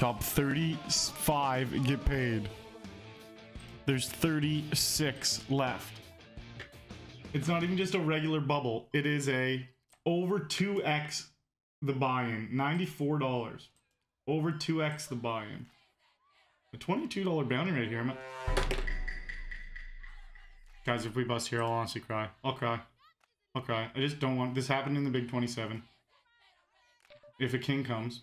Top 35 get paid. There's 36 left. It's not even just a regular bubble. It is a over 2x the buy-in. $94. Over 2x the buy-in. A $22 bounty right here. Guys, if we bust here, I'll honestly cry. I'll cry. I'll cry. I just don't want... This happened in the big 27. If a king comes...